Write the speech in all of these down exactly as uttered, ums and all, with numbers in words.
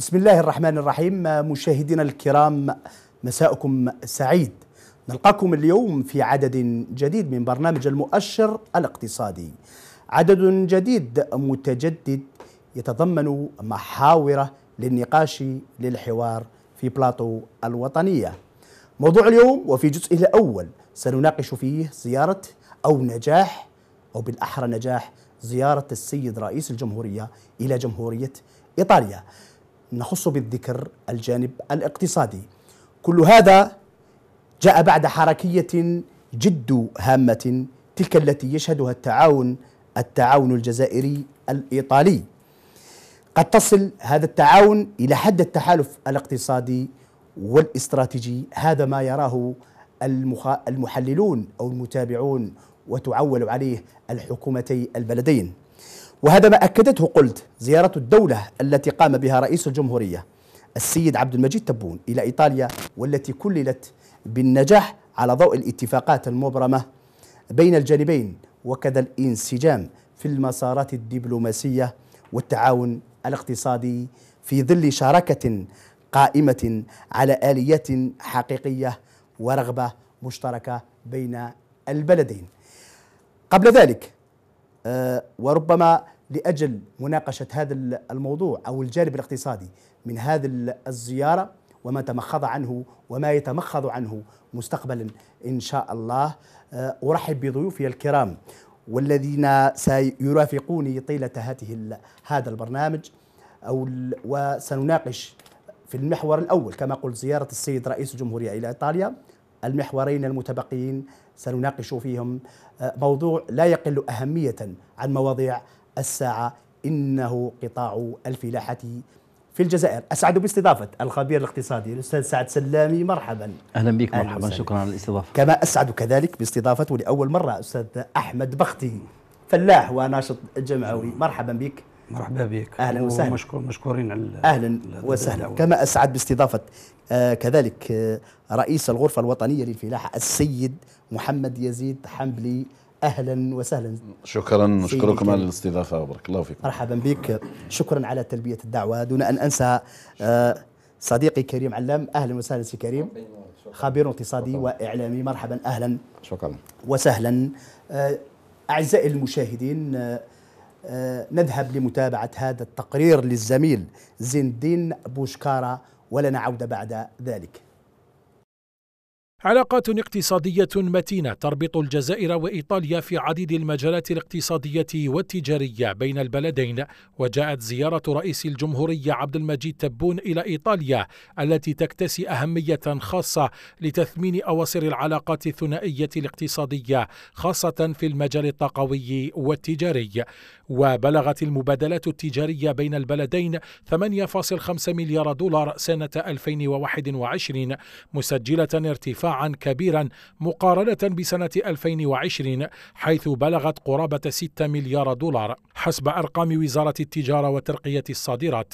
بسم الله الرحمن الرحيم. مشاهدينا الكرام، مساءكم سعيد. نلقاكم اليوم في عدد جديد من برنامج المؤشر الاقتصادي، عدد جديد متجدد يتضمن محاور للنقاش للحوار في بلاطو الوطنية. موضوع اليوم وفي جزئه الأول سنناقش فيه زيارة أو نجاح أو بالأحرى نجاح زيارة السيد رئيس الجمهورية إلى جمهورية إيطاليا، نخص بالذكر الجانب الاقتصادي. كل هذا جاء بعد حركية جد هامة، تلك التي يشهدها التعاون التعاون الجزائري الإيطالي. قد تصل هذا التعاون إلى حد التحالف الاقتصادي والاستراتيجي، هذا ما يراه المحللون أو المتابعون وتعول عليه الحكومتي البلدين، وهذا ما أكدته قلت زيارة الدولة التي قام بها رئيس الجمهورية السيد عبد المجيد تبون إلى إيطاليا، والتي كللت بالنجاح على ضوء الاتفاقات المبرمة بين الجانبين، وكذا الانسجام في المسارات الدبلوماسية والتعاون الاقتصادي في ظل شراكة قائمة على آليات حقيقية ورغبة مشتركة بين البلدين. قبل ذلك وربما لأجل مناقشة هذا الموضوع أو الجانب الاقتصادي من هذه الزيارة وما تمخض عنه وما يتمخض عنه مستقبلا إن شاء الله، أرحب بضيوفي الكرام والذين سيرافقوني طيلة هذه هذا البرنامج، أو وسنناقش في المحور الأول كما قلت زيارة السيد رئيس الجمهورية إلى إيطاليا. المحورين المتبقيين سنناقش فيهم موضوع لا يقل أهمية عن مواضيع الساعة، إنه قطاع الفلاحة في الجزائر. أسعد باستضافة الخبير الاقتصادي الأستاذ سعد سلامي، مرحبا. أهلا بك. أهلا، مرحبا، شكرا على الاستضافة. كما أسعد كذلك باستضافة لأول مرة أستاذ أحمد بختي، فلاح وناشط جمعوي، مرحبا بك. مرحبا بك، أهلا وسهلا. مشكور مشكورين على أهلا وسهلا. كما أسعد باستضافة آه كذلك آه رئيس الغرفة الوطنية للفلاحة السيد محمد يزيد حنبلي، أهلا وسهلا. شكرا، نشكركم على الاستضافة وبارك الله فيكم. مرحبا بك، شكرا على تلبية الدعوة. دون أن أنسى آه صديقي كريم علام، أهلا وسهلا سي كريم، خبير اقتصادي وإعلامي، مرحبا، أهلا شكرا وسهلا. آه أعزائي المشاهدين، آه نذهب لمتابعة هذا التقرير للزميل زين الدين بوشكارة ولنا عودة بعد ذلك. علاقات اقتصادية متينة تربط الجزائر وإيطاليا في عديد المجالات الاقتصادية والتجارية بين البلدين، وجاءت زيارة رئيس الجمهورية عبد المجيد تبون إلى إيطاليا التي تكتسي أهمية خاصة لتثمين أواصر العلاقات الثنائية الاقتصادية، خاصة في المجال الطاقوي والتجاري. وبلغت المبادلات التجارية بين البلدين ثمانية فاصل خمسة مليار دولار سنة ألفين وواحد وعشرين، مسجلة ارتفاعا كبيرا مقارنة بسنة ألفين وعشرين، حيث بلغت قرابة ستة مليار دولار حسب أرقام وزارة التجارة وترقية الصادرات.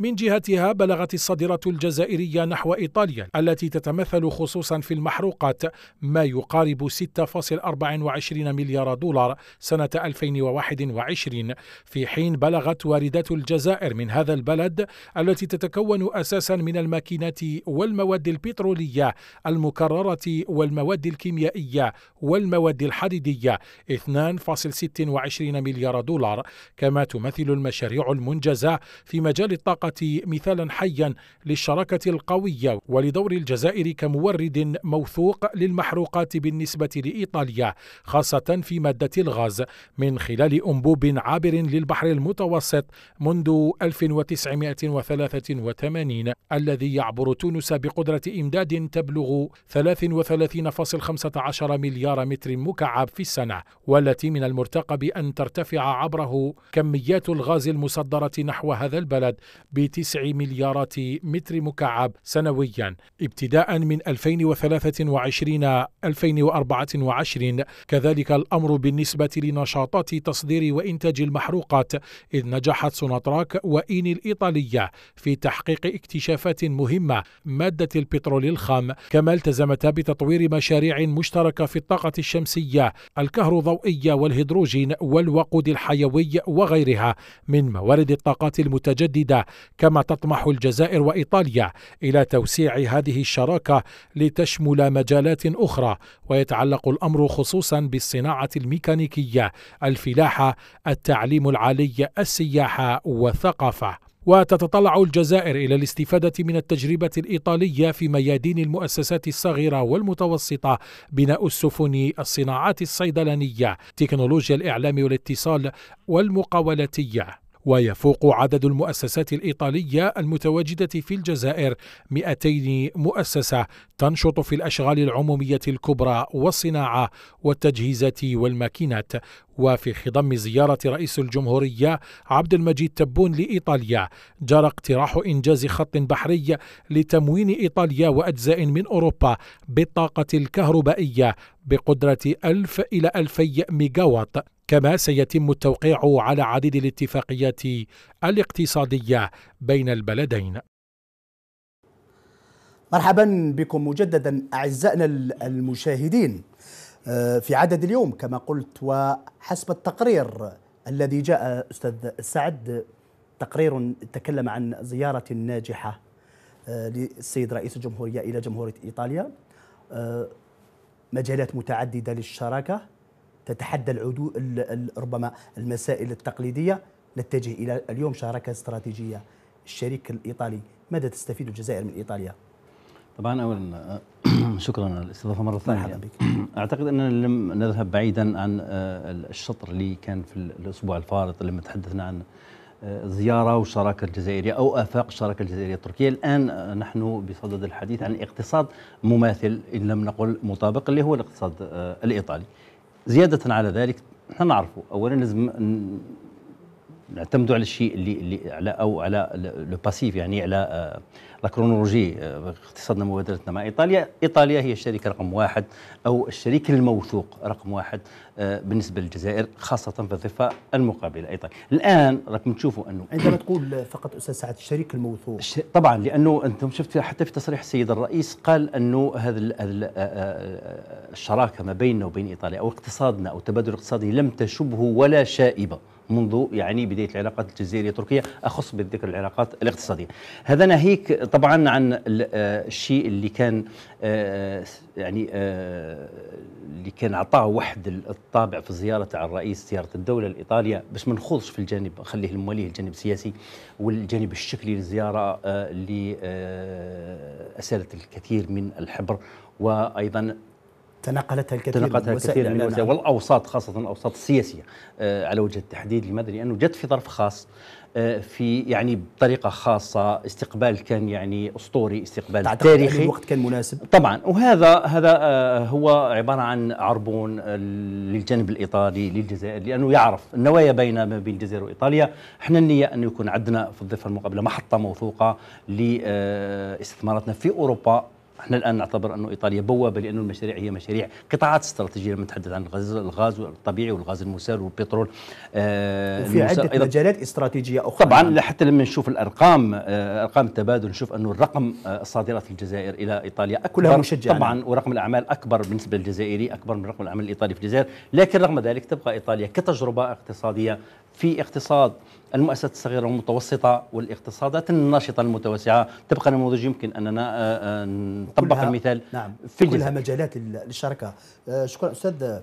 من جهتها بلغت الصادرات الجزائرية نحو إيطاليا التي تتمثل خصوصا في المحروقات ما يقارب ستة فاصل أربعة وعشرين مليار دولار سنة ألفين وواحد وعشرين، في حين بلغت واردات الجزائر من هذا البلد التي تتكون أساسا من الماكينات والمواد البترولية المكررة والمواد الكيميائية والمواد الحديدية اثنين فاصل ستة وعشرين مليار دولار. كما تمثل المشاريع المنجزة في مجال الطاقة مثالا حيا للشراكة القوية ولدور الجزائر كمورد موثوق للمحروقات بالنسبة لإيطاليا، خاصة في مادة الغاز من خلال أنبوب عابر للبحر المتوسط منذ ألف وتسعمئة وثلاثة وثمانين الذي يعبر تونس بقدرة إمداد تبلغ ثلاثة وثلاثين فاصل خمسة عشر مليار متر مكعب في السنة، والتي من المرتقب أن ترتفع عبره كميات الغاز المصدرة نحو هذا البلد بتسع مليارات متر مكعب سنويا ابتداء من ألفين وثلاثة وعشرين إلى ألفين وأربعة وعشرين. كذلك الأمر بالنسبة لنشاطات تصدير وإنتاج المحروقات، إذ نجحت سوناطراك وإين الإيطالية في تحقيق اكتشافات مهمة مادة البترول الخام، كما التزم ساهمت بتطوير مشاريع مشتركة في الطاقة الشمسية، الكهروضوئية والهيدروجين والوقود الحيوي وغيرها من موارد الطاقات المتجددة. كما تطمح الجزائر وإيطاليا إلى توسيع هذه الشراكة لتشمل مجالات أخرى، ويتعلق الأمر خصوصا بالصناعة الميكانيكية، الفلاحة، التعليم العالي، السياحة والثقافة. وتتطلع الجزائر إلى الاستفادة من التجربة الإيطالية في ميادين المؤسسات الصغيرة والمتوسطة، بناء السفن، الصناعات الصيدلانية، تكنولوجيا الإعلام والاتصال والمقاولاتية. ويفوق عدد المؤسسات الإيطالية المتواجدة في الجزائر مئتين مؤسسة تنشط في الأشغال العمومية الكبرى والصناعة والتجهيزات والماكينات. وفي خضم زيارة رئيس الجمهورية عبد المجيد تبون لإيطاليا، جرى اقتراح إنجاز خط بحري لتموين إيطاليا وأجزاء من أوروبا بالطاقة الكهربائية بقدرة ألف إلى ألفي ميجاوات. كما سيتم التوقيع على عديد الاتفاقيات الاقتصادية بين البلدين. مرحبا بكم مجددا أعزائنا المشاهدين في عدد اليوم كما قلت، وحسب التقرير الذي جاء أستاذ سعد، تقرير تكلم عن زيارة ناجحة للسيد رئيس الجمهورية إلى جمهورية إيطاليا، مجالات متعددة للشراكة تتحدى العدو ربما المسائل التقليدية، نتجه إلى اليوم شراكة استراتيجية. الشريك الإيطالي، ماذا تستفيد الجزائر من إيطاليا؟ طبعا أولا شكرا على الاستضافة مرة ثانية. أعتقد أننا لم نذهب بعيدا عن الشطر اللي كان في الأسبوع الفارط لما تحدثنا عن زيارة وشراكة الجزائرية أو آفاق الشراكة الجزائرية التركية. الآن نحن بصدد الحديث عن اقتصاد مماثل إن لم نقل مطابق، اللي هو الاقتصاد الإيطالي. زيادة على ذلك نحن نعرفه، أولا لازم نعتمدوا على الشيء اللي, اللي على أو على لو باسيف، يعني على لا كرونولوجي اقتصادنا مبادرتنا مع إيطاليا. إيطاليا هي الشركة رقم واحد أو الشريك الموثوق رقم واحد بالنسبة للجزائر، خاصة في الضفة المقابلة إيطاليا. الآن راكم تشوفوا أنه عندما تقول فقط أستاذ سعد الشريك الموثوق، طبعا لأنه أنتم شفت حتى في تصريح السيد الرئيس قال أنه هذا الشراكة ما بيننا وبين إيطاليا أو اقتصادنا أو التبادل الاقتصادي لم تشبه ولا شائبة منذ يعني بداية العلاقات الجزائرية تركيا، أخص بالذكر العلاقات الاقتصادية. هذا ناهيك طبعا عن الشيء اللي كان يعني اللي كان عطاه وحد الطابع في الزيارة تاع الرئيس، زيارة الدولة لإيطاليا، باش ما نخوضش في الجانب، خليه المواليه الجانب السياسي والجانب الشكلي للزيارة اللي أسالت الكثير من الحبر، وأيضا تناقلتها الكثير تناقلتها الكثير من الوسائل والاوساط، خاصه الاوساط السياسيه آه على وجه التحديد. لماذا؟ لانه جت في ظرف خاص، آه في يعني بطريقه خاصه، استقبال كان يعني اسطوري، استقبال تاريخي. الوقت كان مناسب طبعا، وهذا هذا آه هو عباره عن عربون آه للجانب الايطالي للجزائر، لانه يعرف النوايا بين ما بين الجزائر وايطاليا. احنا النيه انه يكون عندنا في الضفه المقابله محطه موثوقه لاستثماراتنا في اوروبا. احنا الان نعتبر انه ايطاليا بوابه، لانه المشاريع هي مشاريع قطاعات استراتيجيه، لما نتحدث عن الغاز الغاز الطبيعي والغاز المسال والبترول، آه وفي عده أيضا مجالات استراتيجيه اخرى. طبعا حتى لما نشوف الارقام، آه ارقام التبادل، نشوف انه الرقم آه صادرات الجزائر الى ايطاليا كلها مشجعه طبعا، ورقم الاعمال اكبر بالنسبه للجزائري، اكبر من رقم الاعمال الايطالي في الجزائر. لكن رغم ذلك تبقى ايطاليا كتجربه اقتصاديه في اقتصاد المؤسسات الصغيرة والمتوسطة والاقتصادات الناشطة المتوسعة، تبقى نموذج يمكن أننا نطبق المثال. نعم، في كلها الجزائر مجالات للشركة. شكرا أستاذ.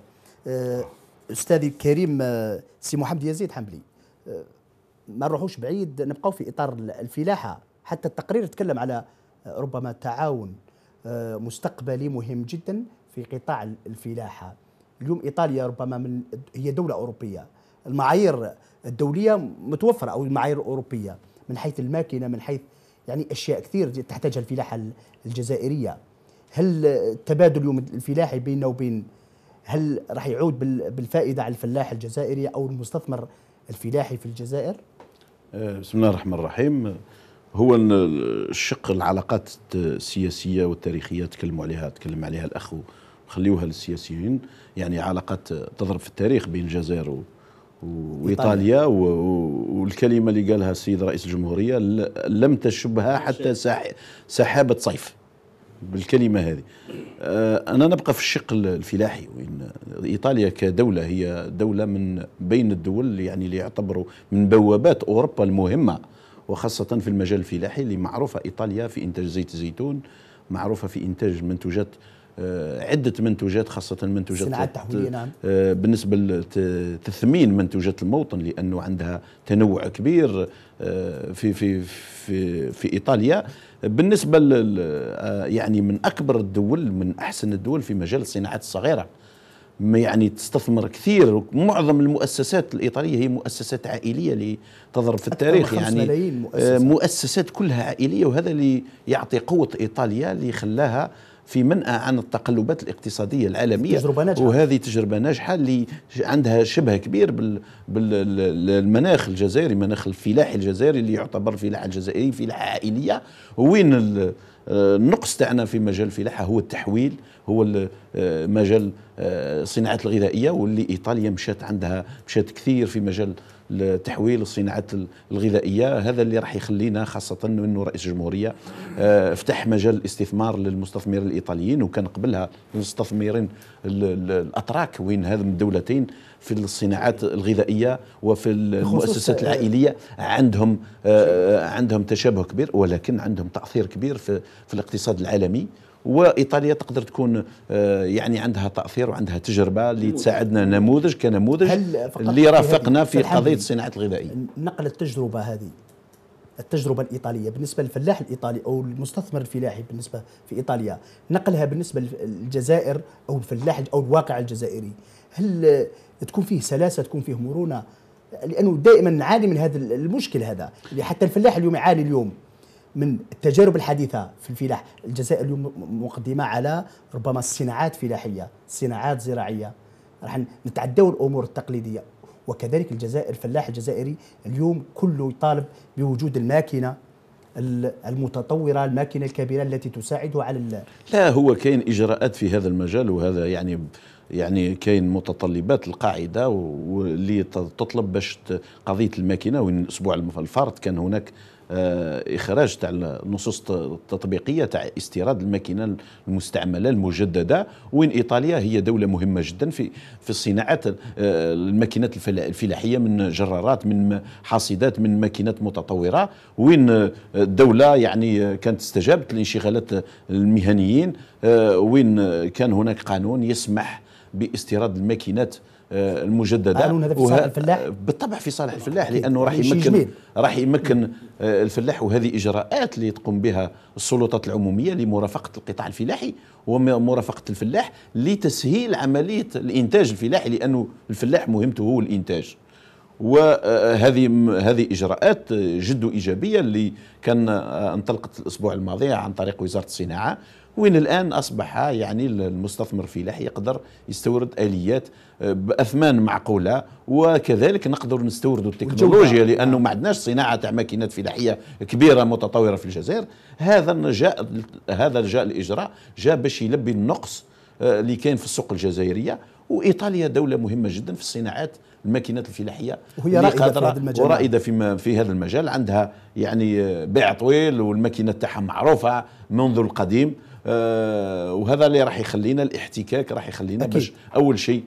أستاذي الكريم، سي محمد يزيد حنبلي، ما نروحوش بعيد، نبقاو في إطار الفلاحة. حتى التقرير تكلم على ربما تعاون مستقبلي مهم جدا في قطاع الفلاحة. اليوم إيطاليا ربما من هي دولة أوروبية، المعايير الدولية متوفرة أو المعايير الأوروبية من حيث الماكينة، من حيث يعني أشياء كثير تحتاجها الفلاحة الجزائرية. هل التبادل اليوم الفلاحي بيننا وبين، هل راح يعود بالفائدة على الفلاح الجزائري أو المستثمر الفلاحي في الجزائر؟ بسم الله الرحمن الرحيم. هو الشق العلاقات السياسية والتاريخية تكلموا عليها تكلم عليها الأخ، وخليوها للسياسيين، يعني علاقات تضرب في التاريخ بين الجزائر و وإيطاليا، والكلمة اللي قالها السيد رئيس الجمهورية لم تشبها حتى سحابة صيف. بالكلمة هذه. أنا نبقى في الشق الفلاحي، وإن إيطاليا كدولة هي دولة من بين الدول يعني اللي يعتبروا من بوابات أوروبا المهمة، وخاصة في المجال الفلاحي اللي معروفة إيطاليا في إنتاج زيت الزيتون، معروفة في إنتاج منتوجات عدة منتوجات، خاصة منتوجات سلعات تحويلية. نعم. بالنسبة لتثمين منتوجات الموطن، لأنه عندها تنوع كبير في في في في إيطاليا. بالنسبة يعني من أكبر الدول، من أحسن الدول في مجال الصناعات الصغيرة، يعني تستثمر كثير. معظم المؤسسات الإيطالية هي مؤسسات عائلية اللي تضرب في التاريخ، يعني مؤسسات. مؤسسات كلها عائلية، وهذا اللي يعطي قوة إيطاليا، اللي خلاها في منأى عن التقلبات الاقتصادية العالمية. تجربة ناجحة، وهذه تجربة ناجحة اللي عندها شبه كبير بالمناخ الجزائري، المناخ الفلاحي الجزائري اللي يعتبر فلاحة جزائري، فلاحة عائلية. وين النقص تاعنا في مجال الفلاحة؟ هو التحويل، هو مجال الصناعات الغذائية، واللي إيطاليا مشات عندها مشات كثير في مجال التحويل الصناعات الغذائية. هذا اللي راح يخلينا، خاصة أنه رئيس الجمهورية فتح مجال الاستثمار للمستثمرين الإيطاليين، وكان قبلها المستثمرين الأتراك، وين هذا من الدولتين في الصناعات الغذائية وفي المؤسسات العائلية عندهم عندهم تشابه كبير، ولكن عندهم تأثير كبير في في الاقتصاد العالمي. وإيطاليا تقدر تكون يعني عندها تأثير وعندها تجربة اللي تساعدنا نموذج كنموذج اللي رافقنا في قضية الصناعة الغذائية. نقل التجربة هذه، التجربة الإيطالية بالنسبة للفلاح الإيطالي أو المستثمر الفلاحي بالنسبة في إيطاليا، نقلها بالنسبة للجزائر أو الفلاح أو الواقع الجزائري، هل تكون فيه سلاسة، تكون فيه مرونة؟ لأنه دائما نعاني من هذا المشكل، هذا اللي حتى الفلاح اليوم يعاني اليوم من التجارب الحديثة في الفلاح. الجزائر اليوم مقدمة على ربما الصناعات فلاحية، صناعات زراعية، راح نتعداو الأمور التقليدية. وكذلك الجزائر، الفلاح الجزائري اليوم كله يطالب بوجود الماكينة المتطورة، الماكينة الكبيرة التي تساعده على لا هو كاين إجراءات في هذا المجال، وهذا يعني يعني كاين متطلبات القاعدة واللي تطلب باش قضية الماكينة. وإن الأسبوع الفارط كان هناك آه إخراج تاع النصوص التطبيقية تاع استيراد الماكينة المستعملة المجددة، وين إيطاليا هي دولة مهمة جدا في في الصناعات، آه الماكينات الفلاحية، من جرارات، من حاصدات، من ماكينات متطورة، وين آه الدولة يعني كانت استجابت لانشغالات المهنيين، آه وين كان هناك قانون يسمح باستيراد الماكينات المجددة. قانون هذا في صالح الفلاح؟ بالطبع في صالح الفلاح، لأنه راح يمكن راح يمكن الفلاح. وهذه إجراءات اللي تقوم بها السلطات العمومية لمرافقة القطاع الفلاحي ومرافقة الفلاح لتسهيل عملية الإنتاج الفلاحي، لأنه الفلاح مهمته هو الإنتاج. وهذه هذه إجراءات جد إيجابية اللي كان انطلقت الأسبوع الماضي عن طريق وزارة الصناعة، وين الآن أصبح يعني المستثمر الفلاحي يقدر يستورد آليات بأثمان معقولة، وكذلك نقدر نستورد التكنولوجيا، لأنه ما عندناش صناعة تاع ماكينات فلاحية كبيرة متطورة في الجزائر. هذا جاء هذا جاء الإجراء جاء باش يلبي النقص اللي كاين في السوق الجزائرية. وإيطاليا دولة مهمة جدا في الصناعات، الماكينات الفلاحية وهي رائدة في, في هذا المجال، عندها يعني بيع طويل، والماكينات تاعها معروفة منذ القديم. آه وهذا اللي راح يخلينا الاحتكاك، راح يخلينا باش اول شيء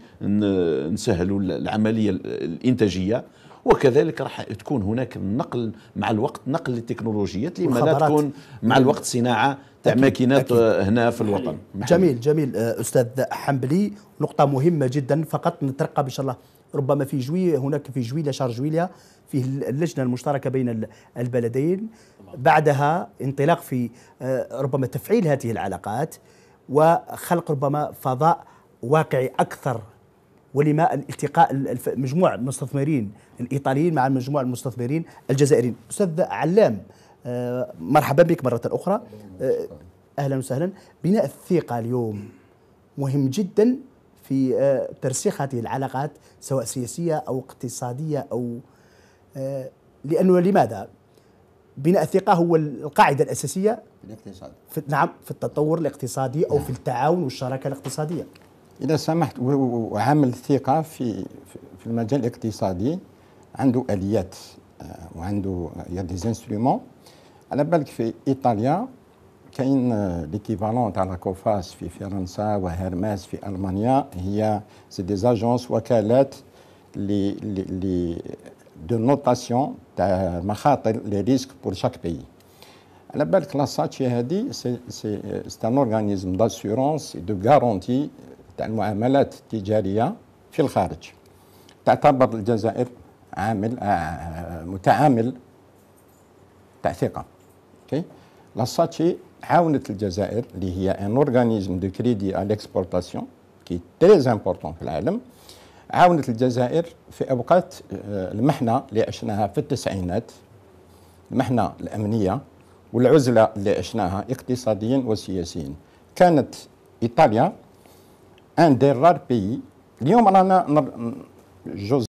نسهلوا العمليه الانتاجيه، وكذلك راح تكون هناك نقل مع الوقت، نقل للتكنولوجيات، لما لا تكون مع الوقت صناعه تاع ماكينات هنا في الوطن. جميل جميل استاذ حنبلي، نقطه مهمه جدا. فقط نترقب ان شاء الله، ربما في جوي هناك في جويلية شهر جويلية فيه اللجنة المشتركة بين البلدين، بعدها انطلاق في ربما تفعيل هذه العلاقات وخلق ربما فضاء واقعي أكثر، ولما الالتقاء مجموعة المستثمرين الإيطاليين مع مجموعة المستثمرين الجزائريين. أستاذ علام، مرحبا بك مرة أخرى، أهلا وسهلا. بناء الثقة اليوم مهم جدا في ترسيخ هذه العلاقات، سواء سياسية أو اقتصادية أو لأنه لماذا؟ بناء الثقة هو القاعدة الأساسية الاقتصاد. في نعم في التطور الاقتصادي أو نعم. في التعاون والشراكة الاقتصادية. إذا سمحت، وعامل الثقة في في المجال الاقتصادي عنده آليات وعنده يا ديزانسترومون. على بالك في إيطاليا كاين ليكيفالون تاع لاكوفاس في فرنسا وهيرماس في المانيا، هي سي دي اجونس وكالات لي لي دو نوتاسيون تاع مخاطر لي ريسك بور شاك بيي. على بالك لاساتشي هادي سي سي سي ان اورغانيزم داسيورونس دو غارونتي تاع المعاملات التجاريه في الخارج. تعتبر الجزائر عامل متعامل تاع ثقه. اوكي، لاساتشي عاونت الجزائر اللي هي ان اورغانيزم دو كريدي على ليكسبورتاسيون كي تري امبورطون في العالم، عاونت الجزائر في اوقات المحنه اللي عشناها في التسعينات، المحنه الامنيه والعزله اللي عشناها اقتصاديا وسياسيا. كانت ايطاليا ان دي رار بيي. اليوم رانا جو